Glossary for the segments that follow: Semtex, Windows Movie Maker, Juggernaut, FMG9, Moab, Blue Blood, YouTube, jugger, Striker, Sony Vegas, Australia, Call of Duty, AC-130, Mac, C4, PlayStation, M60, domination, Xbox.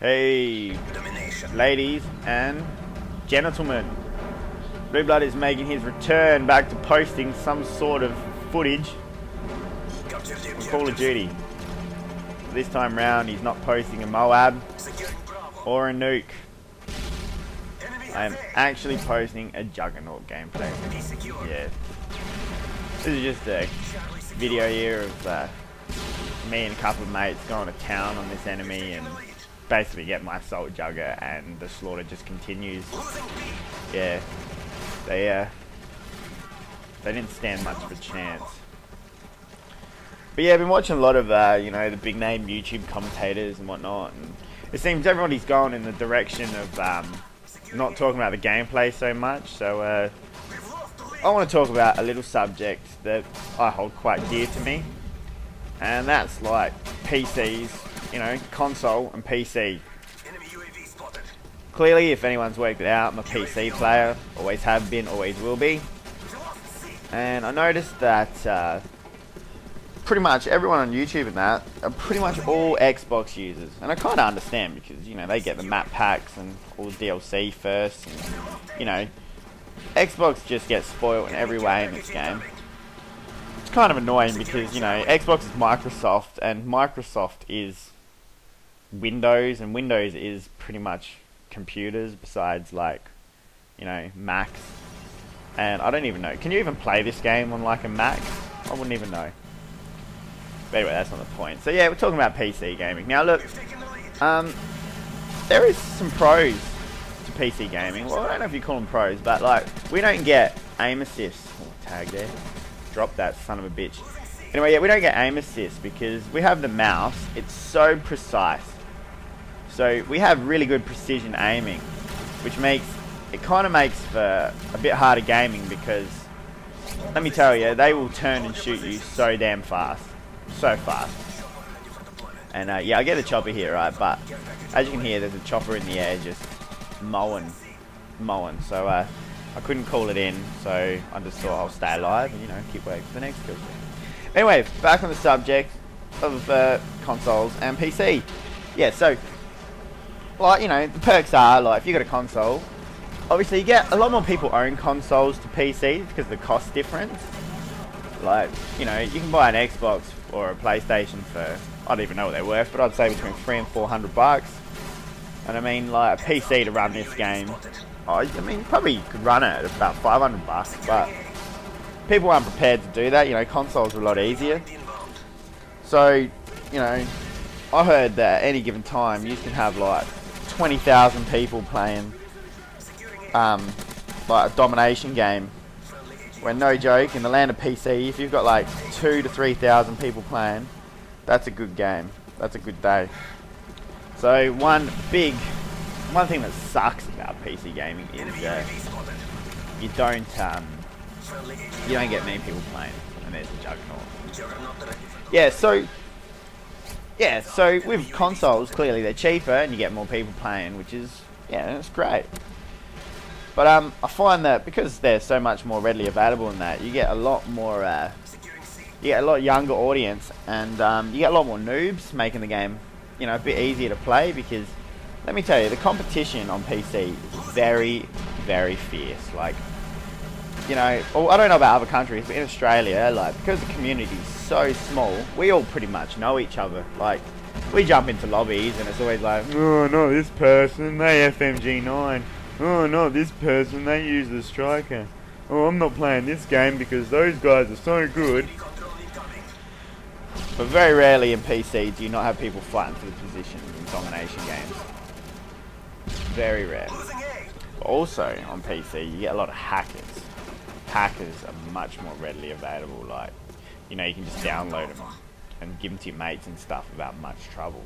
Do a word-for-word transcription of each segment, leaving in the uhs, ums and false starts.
Hey, Domination. Ladies and gentlemen, Blue Blood is making his return back to posting some sort of footage from Call of Duty. This time round, he's not posting a Moab or a nuke. I am actually posting a Juggernaut gameplay. Yeah, this is just a video here of uh, me and a couple of mates going to town on this enemy and basically get my assault jugger, and the slaughter just continues. Yeah, they uh, they didn't stand much of a chance. But yeah, I've been watching a lot of uh, you know, the big name YouTube commentators and whatnot, and it seems everybody's going in the direction of um, not talking about the gameplay so much. So uh, I want to talk about a little subject that I hold quite dear to me, and that's like P Cs, you know, console and P C. Clearly, if anyone's worked it out, I'm a P C player, always have been, always will be. And I noticed that uh, pretty much everyone on YouTube and that are pretty much all Xbox users, and I kind of understand, because you know, they get the map packs and all the D L C first, and you know, Xbox just gets spoiled in every way in this game. It's kind of annoying because, you know, Xbox is Microsoft, and Microsoft is Windows, and Windows is pretty much computers, besides like, you know, Macs. And I don't even know, can you even play this game on like a Mac? I wouldn't even know. But anyway, that's not the point. So yeah, we're talking about P C gaming. Now look, um, there is some pros to P C gaming. Well, I don't know if you call them pros, but like, we don't get aim assist. Oh, tag there. Drop that son of a bitch. Anyway, yeah, we don't get aim assist because we have the mouse. It's so precise. So we have really good precision aiming, which makes, it kind of makes for a bit harder gaming, because let me tell you, they will turn and shoot you so damn fast. So fast. And uh, yeah, I get the chopper here, right? But as you can hear, there's a chopper in the air just mowing, mowing. So uh, I couldn't call it in, so I just thought I'll stay alive and, you know, keep waiting for the next kill. Anyway, back on the subject of uh, consoles and P C. Yeah, so, like, you know, the perks are, like, if you've got a console, obviously you get a lot more people own consoles to P Cs because of the cost difference. Like, you know, you can buy an Xbox or a PlayStation for, I don't even know what they're worth, but I'd say between three and four hundred bucks. And I mean, like, a P C to run this game, I mean, probably you could run it at about five hundred bucks, but people aren't prepared to do that. You know, consoles are a lot easier. So, you know, I heard that at any given time you can have like twenty thousand people playing um, like a domination game, where no joke, in the land of P C, if you've got like two to three thousand people playing, that's a good game, that's a good day. So one big One thing that sucks about P C gaming is uh, you don't um, you don't get many people playing, and there's the Juggernaut. Yeah, so yeah, so with consoles, clearly they're cheaper and you get more people playing, which is, yeah, that's great. But um, I find that because they're so much more readily available in that, you get a lot more uh, you get a lot younger audience, and um, you get a lot more noobs, making the game, you know, a bit easier to play. Because let me tell you, the competition on P C is very, very fierce. Like, you know, well, I don't know about other countries, but in Australia, like, because the community is so small, we all pretty much know each other. Like, we jump into lobbies and it's always like, oh no, this person, they F M G nine. Oh no, this person, they use the Striker. Oh, I'm not playing this game because those guys are so good. But very rarely in P C do you not have people fighting for the position in domination games. Very rare. But also on P C, you get a lot of hackers. Hackers are much more readily available. Like, you know, you can just download them and give them to your mates and stuff without much trouble.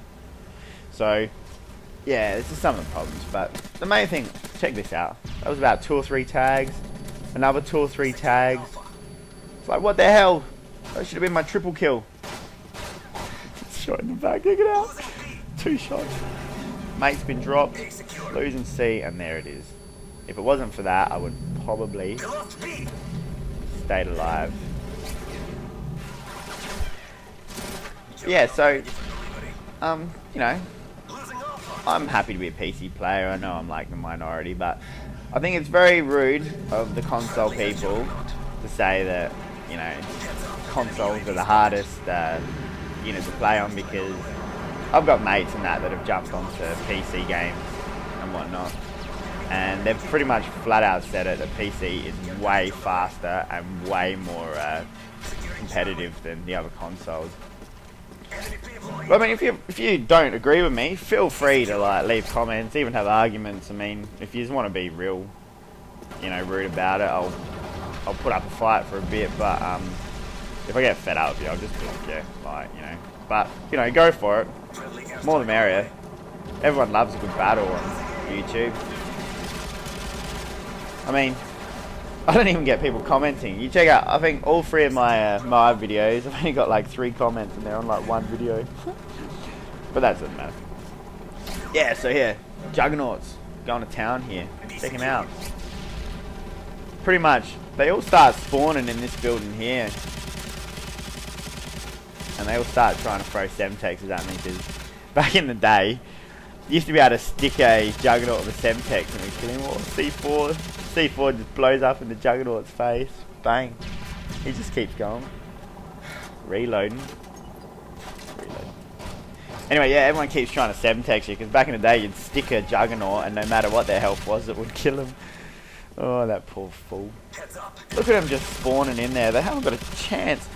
So, yeah, this is some of the problems. But the main thing, check this out. That was about two or three tags. Another two or three tags. It's like, what the hell? That should have been my triple kill. Shot in the back. Look at that. Two shots. Mate's been dropped, losing C, and there it is. If it wasn't for that, I would probably stayed alive. Yeah, so, um, you know, I'm happy to be a P C player. I know I'm like the minority, but I think it's very rude of the console people to say that, you know, consoles are the hardest uh, you know, to play on, because I've got mates and that that have jumped onto P C games and whatnot, and they've pretty much flat out said it, that P C is way faster and way more uh, competitive than the other consoles. But I mean, if you if you don't agree with me, feel free to like leave comments, even have arguments. I mean, if you just want to be real, you know, rude about it, I'll I'll put up a fight for a bit. But um, if I get fed up, yeah, I'll just be like, yeah, like you know. But you know, go for it. More the merrier. Everyone loves a good battle on YouTube. I mean, I don't even get people commenting. You check out, I think all three of my uh, Moab videos, I've only got like three comments and they're on like one video. But that doesn't matter. Yeah, so here, Juggernaut's going to town here. Check him out. Pretty much, they all start spawning in this building here. And they all start trying to throw Semtexes at me, because back in the day, you used to be able to stick a Juggernaut with a Semtex and we kill him all. C four. C four just blows up in the Juggernaut's face. Bang. He just keeps going. Reloading. Reloading. Anyway, yeah, everyone keeps trying to Semtex you, because back in the day you'd stick a Juggernaut and no matter what their health was, it would kill them. Oh, that poor fool. Look at them just spawning in there. They haven't got a chance.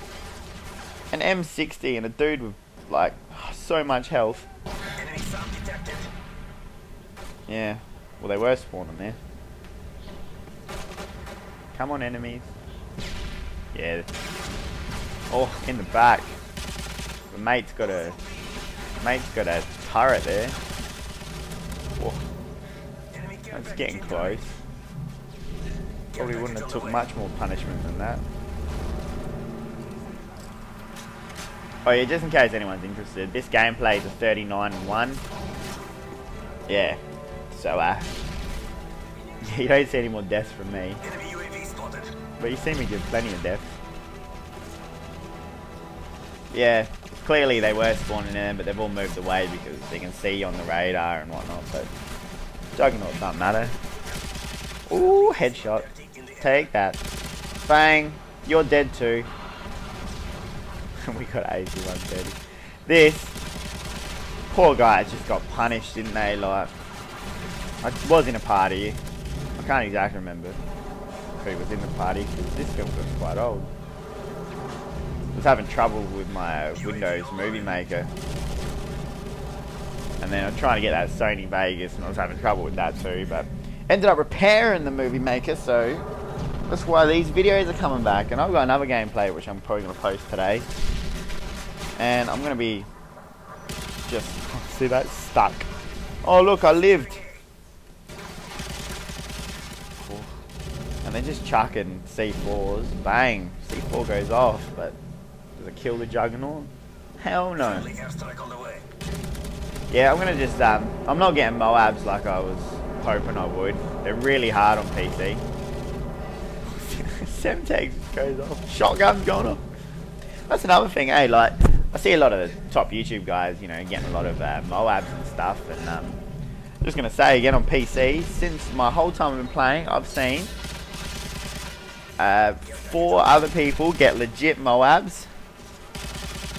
An M sixty and a dude with, like, so much health. Yeah. Well, they were spawning there. Come on, enemies. Yeah. Oh, in the back. The mate's got a mate's got a turret there. Whoa. That's getting close. Probably wouldn't have took much more punishment than that. Oh yeah, just in case anyone's interested, this gameplay is a thirty-nine and one. Yeah. So uh yeah, you don't see any more deaths from me. But you see me give plenty of death. Yeah, clearly they were spawning in, but they've all moved away because they can see you on the radar and whatnot. So Juggernaut doesn't matter. Ooh, headshot. Take that. Bang. You're dead too. And we got A C one thirty. This poor guy just got punished, didn't they? Like, I was in a party. I can't exactly remember. Was in the party because this film was quite old. I was having trouble with my Windows Movie Maker, and then I was trying to get that Sony Vegas, and I was having trouble with that too. But ended up repairing the Movie Maker, so that's why these videos are coming back. And I've got another gameplay which I'm probably going to post today, and I'm going to be just see that stuck. Oh look, I lived. They're just chucking C fours. Bang. C four goes off, but does it kill the Juggernaut? Hell no. Yeah, I'm going to just... Um, I'm not getting Moabs like I was hoping I would. They're really hard on P C. Semtex goes off. Shotgun's gone off. That's another thing, eh? Like, I see a lot of the top YouTube guys, you know, getting a lot of uh, Moabs and stuff. And um, I'm just going to say again on P C, since my whole time I've been playing, I've seen... Uh, four other people get legit Moabs,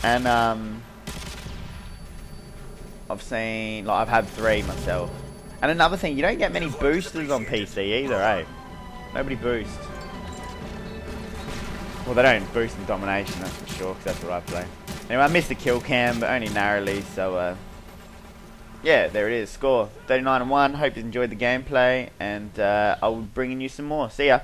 and um, I've seen, like, I've had three myself. And another thing, you don't get many boosters on P C either, eh? Nobody boosts. Well, they don't boost in domination, that's for sure, because that's what I play. Anyway, I missed the kill cam, but only narrowly, so uh, yeah, there it is. Score thirty-nine and one. Hope you enjoyed the gameplay, and uh, I'll bring you some more. See ya.